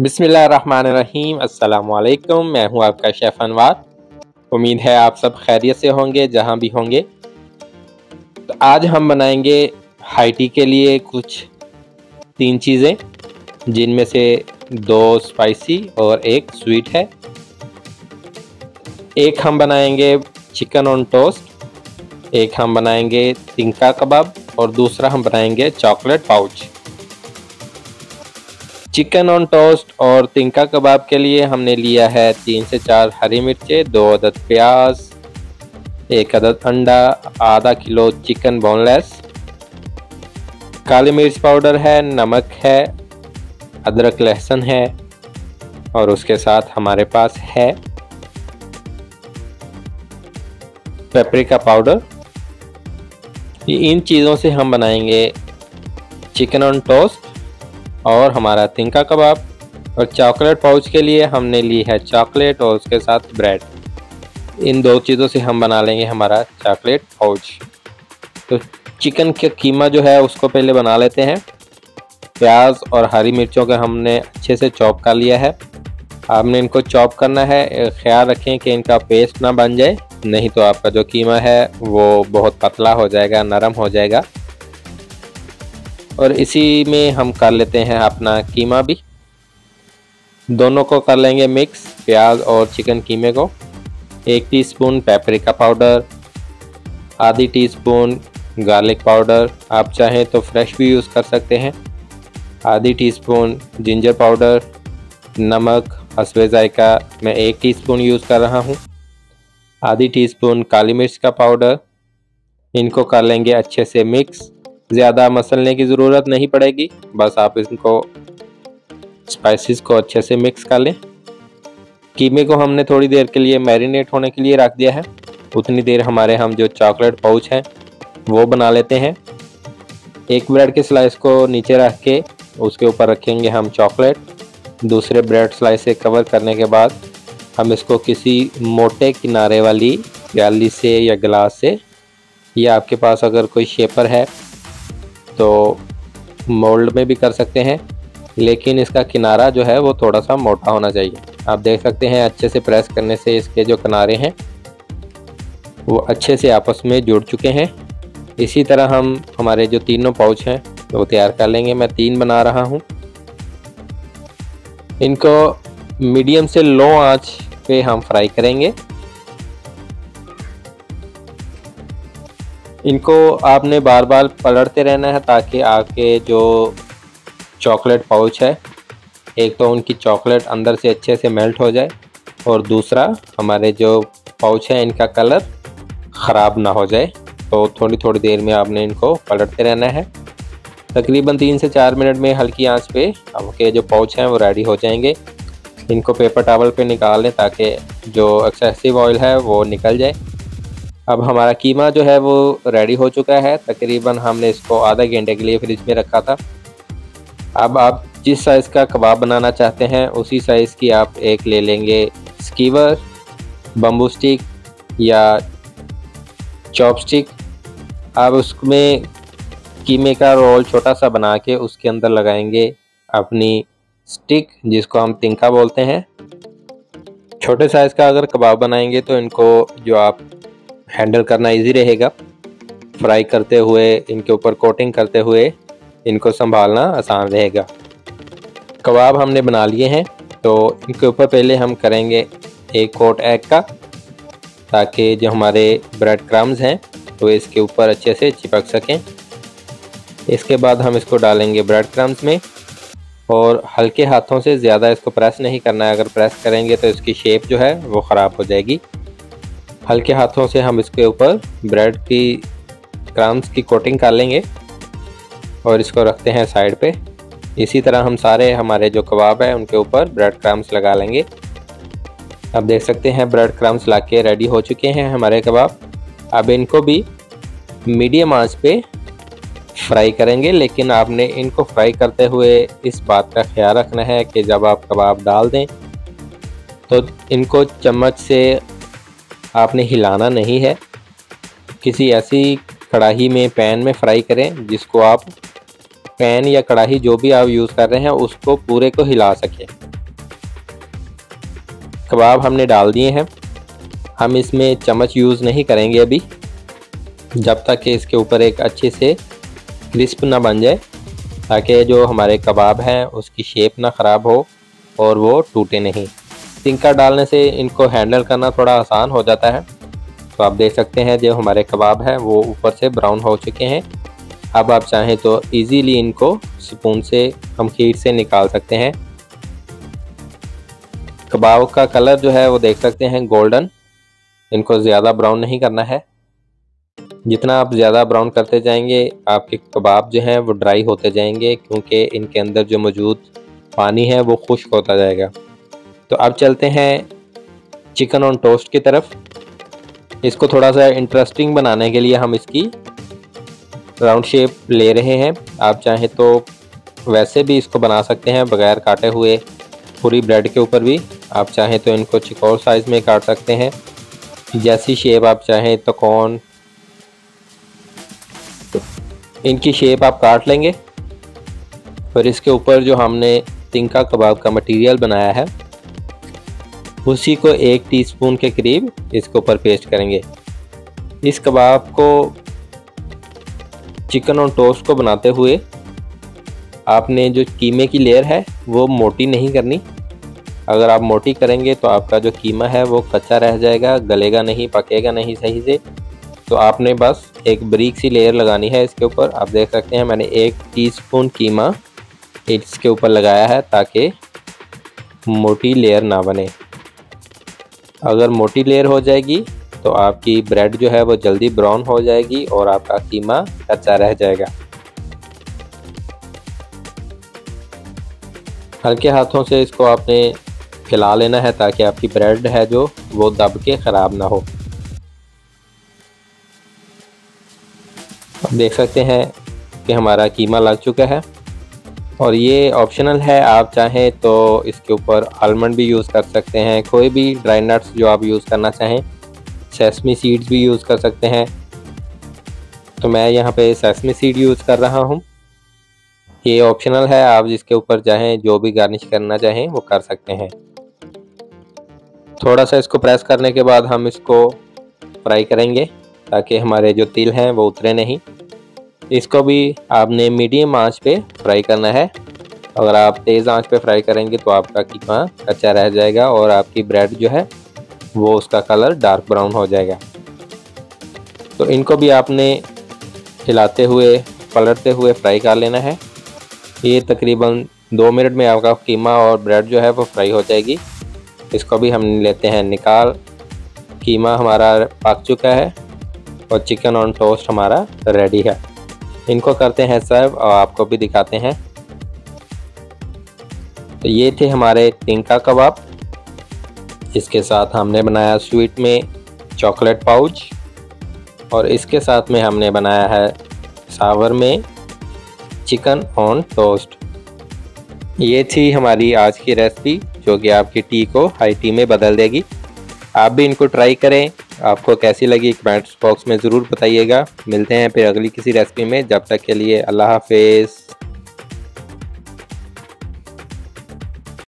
बिस्मिल्लाहिर्रहमानिर्रहीम, अस्सलाम वालेकुम। मैं हूं आपका शेफ अनवर। उम्मीद है आप सब खैरियत से होंगे जहां भी होंगे। तो आज हम बनाएंगे हाइटी के लिए कुछ 3 चीज़ें, जिनमें से 2 स्पाइसी और 1 स्वीट है। एक हम बनाएंगे चिकन ऑन टोस्ट, एक हम बनाएंगे तिनका कबाब और दूसरा हम बनाएंगे chocolate pouch. Chicken on toast और तिनका कबाब के लिए हमने लिया है 3 से 4 हरी मिर्चें, 2 अदद प्याज, 1 अदद अंडा, आधा किलो चिकन बोनलेस, काली मिर्च पाउडर है, नमक है, अदरक लहसुन है और उसके साथ हमारे पास है पेपरिका पाउडर। इन चीज़ों से हम बनाएंगे चिकन ऑन टोस्ट और हमारा तिनका कबाब। और चॉकलेट पाउच के लिए हमने ली है चॉकलेट और उसके साथ ब्रेड। इन 2 चीज़ों से हम बना लेंगे हमारा चॉकलेट पाउच। तो चिकन की कीमा जो है उसको पहले बना लेते हैं। प्याज और हरी मिर्चों का हमने अच्छे से चॉप कर लिया है। आपने इनको चॉप करना है, ख्याल रखें कि इनका पेस्ट ना बन जाए, नहीं तो आपका जो कीमा है वो बहुत पतला हो जाएगा, नरम हो जाएगा। और इसी में हम कर लेते हैं अपना कीमा भी। दोनों को कर लेंगे मिक्स, प्याज और चिकन कीमे को। 1 टीस्पून पेपरिका पाउडर, आधी टीस्पून गार्लिक पाउडर, आप चाहें तो फ्रेश भी यूज़ कर सकते हैं, आधी टीस्पून जिंजर पाउडर, नमक अश्वेगायका मैं 1 टीस्पून यूज़ कर रहा हूँ, आधी टीस्पून काली मिर्च का पाउडर। इनको कर लेंगे अच्छे से मिक्स। ज़्यादा मसलने की ज़रूरत नहीं पड़ेगी, बस आप इनको स्पाइसेस को अच्छे से मिक्स कर लें। कीमे को हमने थोड़ी देर के लिए मैरिनेट होने के लिए रख दिया है। उतनी देर हमारे हम जो चॉकलेट पाउच हैं वो बना लेते हैं। 1 ब्रेड के स्लाइस को नीचे रख के उसके ऊपर रखेंगे हम चॉकलेट। दूसरे ब्रेड स्लाइस से कवर करने के बाद हम इसको किसी मोटे किनारे वाली प्याली से या गिलास से, या आपके पास अगर कोई शेपर है तो मोल्ड में भी कर सकते हैं, लेकिन इसका किनारा जो है वो थोड़ा सा मोटा होना चाहिए। आप देख सकते हैं अच्छे से प्रेस करने से इसके जो किनारे हैं वो अच्छे से आपस में जुड़ चुके हैं। इसी तरह हम हमारे जो तीनों पाउच हैं वो तैयार कर लेंगे। मैं 3 बना रहा हूँ। इनको मीडियम से लो आंच पे हम फ्राई करेंगे। इनको आपने बार बार पलटते रहना है ताकि आपके जो चॉकलेट पाउच है, एक तो उनकी चॉकलेट अंदर से अच्छे से मेल्ट हो जाए और दूसरा हमारे जो पाउच है इनका कलर ख़राब ना हो जाए। तो थोड़ी थोड़ी देर में आपने इनको पलटते रहना है। तकरीबन 3 से 4 मिनट में हल्की आंच पे आपके जो पाउच हैं वो रेडी हो जाएंगे। इनको पेपर टॉवल पे निकाल लें ताकि जो एक्सेसिव ऑयल है वो निकल जाए। अब हमारा कीमा जो है वो रेडी हो चुका है। तकरीबन हमने इसको आधा घंटे के लिए फ्रिज में रखा था। अब आप जिस साइज़ का कबाब बनाना चाहते हैं उसी साइज़ की आप एक ले लेंगे स्कीवर, बम्बू स्टिक या चॉप स्टिक। आप उसमें कीमे का रोल छोटा सा बना के उसके अंदर लगाएंगे अपनी स्टिक, जिसको हम तिनका बोलते हैं। छोटे साइज़ का अगर कबाब बनाएंगे तो इनको जो आप हैंडल करना इजी रहेगा। फ्राई करते हुए, इनके ऊपर कोटिंग करते हुए इनको संभालना आसान रहेगा। कबाब हमने बना लिए हैं तो इनके ऊपर पहले हम करेंगे 1 कोट एग का, ताकि जो हमारे ब्रेड क्रम्स हैं वो इसके ऊपर अच्छे से चिपक सकें। इसके बाद हम इसको डालेंगे ब्रेड क्रम्स में और हल्के हाथों से ज़्यादा इसको प्रेस नहीं करना है। अगर प्रेस करेंगे तो इसकी शेप जो है वो ख़राब हो जाएगी। हल्के हाथों से हम इसके ऊपर ब्रेड की क्रम्स की कोटिंग कर लेंगे और इसको रखते हैं साइड पे। इसी तरह हम सारे हमारे जो कबाब हैं उनके ऊपर ब्रेड क्रम्स लगा लेंगे। अब देख सकते हैं ब्रेड क्रम्स लाके रेडी हो चुके हैं हमारे कबाब। अब इनको भी मीडियम आंच पे फ्राई करेंगे, लेकिन आपने इनको फ्राई करते हुए इस बात का ख्याल रखना है कि जब आप कबाब डाल दें तो इनको चम्मच से आपने हिलाना नहीं है। किसी ऐसी कढ़ाई में, पैन में फ्राई करें जिसको आप पैन या कढ़ाई जो भी आप यूज़ कर रहे हैं उसको पूरे को हिला सकें। कबाब हमने डाल दिए हैं। हम इसमें चम्मच यूज़ नहीं करेंगे अभी, जब तक कि इसके ऊपर एक अच्छे से क्रिस्प ना बन जाए, ताकि जो हमारे कबाब हैं उसकी शेप ना ख़राब हो और वो टूटे नहीं। सिंका डालने से इनको हैंडल करना थोड़ा आसान हो जाता है। तो आप देख सकते हैं जो हमारे कबाब हैं वो ऊपर से ब्राउन हो चुके हैं। अब आप चाहें तो इजीली इनको स्पून से हम खीर से निकाल सकते हैं। कबाब का कलर जो है वो देख सकते हैं गोल्डन, इनको ज़्यादा ब्राउन नहीं करना है। जितना आप ज़्यादा ब्राउन करते जाएंगे आपके कबाब जो हैं वो ड्राई होते जाएंगे, क्योंकि इनके अंदर जो मौजूद पानी है वो खुश्क होता जाएगा। तो अब चलते हैं चिकन ऑन टोस्ट की तरफ। इसको थोड़ा सा इंटरेस्टिंग बनाने के लिए हम इसकी राउंड शेप ले रहे हैं। आप चाहें तो वैसे भी इसको बना सकते हैं बगैर काटे हुए पूरी ब्रेड के ऊपर भी। आप चाहें तो इनको चौकोर साइज़ में काट सकते हैं, जैसी शेप आप चाहें तो कौन इनकी शेप आप काट लेंगे। और इसके ऊपर जो हमने तिनका कबाब का मटेरियल बनाया है उसी को 1 टीस्पून के करीब इसके ऊपर पेस्ट करेंगे। इस कबाब को चिकन और टोस्ट को बनाते हुए आपने जो कीमे की लेयर है वो मोटी नहीं करनी। अगर आप मोटी करेंगे तो आपका जो कीमा है वो कच्चा रह जाएगा, गलेगा नहीं, पकेगा नहीं सही से। तो आपने बस एक बारीक सी लेयर लगानी है इसके ऊपर। आप देख सकते हैं मैंने 1 टीस्पून कीमा इसके ऊपर लगाया है ताकि मोटी लेयर ना बने। अगर मोटी लेयर हो जाएगी तो आपकी ब्रेड जो है वो जल्दी ब्राउन हो जाएगी और आपका कीमा कच्चा रह जाएगा। हल्के हाथों से इसको आपने फैला लेना है ताकि आपकी ब्रेड है जो वो दब के ख़राब ना हो। देख सकते हैं कि हमारा कीमा लग चुका है। और ये ऑप्शनल है, आप चाहें तो इसके ऊपर आलमंड भी यूज़ कर सकते हैं, कोई भी ड्राई नट्स जो आप यूज़ करना चाहें, सेसमी सीड्स भी यूज़ कर सकते हैं। तो मैं यहाँ पे सेसमी सीड यूज़ कर रहा हूँ। ये ऑप्शनल है, आप जिसके ऊपर चाहें जो भी गार्निश करना चाहें वो कर सकते हैं। थोड़ा सा इसको प्रेस करने के बाद हम इसको फ्राई करेंगे ताकि हमारे जो तिल हैं वो उतरे नहीं। इसको भी आपने मीडियम आंच पे फ्राई करना है। अगर आप तेज़ आंच पे फ्राई करेंगे तो आपका कीमा कच्चा रह जाएगा और आपकी ब्रेड जो है वो उसका कलर डार्क ब्राउन हो जाएगा। तो इनको भी आपने हिलाते हुए पलटते हुए फ्राई कर लेना है। ये तकरीबन 2 मिनट में आपका कीमा और ब्रेड जो है वो फ्राई हो जाएगी। इसको भी हम लेते हैं निकाल। कीमा हमारा पक चुका है और चिकन ऑन टोस्ट हमारा रेडी है। इनको करते हैं सर्व और आपको भी दिखाते हैं। तो ये थे हमारे तिनका कबाब। इसके साथ हमने बनाया स्वीट में चॉकलेट पाउच, और इसके साथ में हमने बनाया है सावर में चिकन ऑन टोस्ट। ये थी हमारी आज की रेसिपी जो कि आपकी टी को हाई टी में बदल देगी। आप भी इनको ट्राई करें, आपको कैसी लगी कमेंट्स बॉक्स में ज़रूर बताइएगा। मिलते हैं फिर अगली किसी रेसिपी में, जब तक के लिए अल्लाह हाफ़िज़।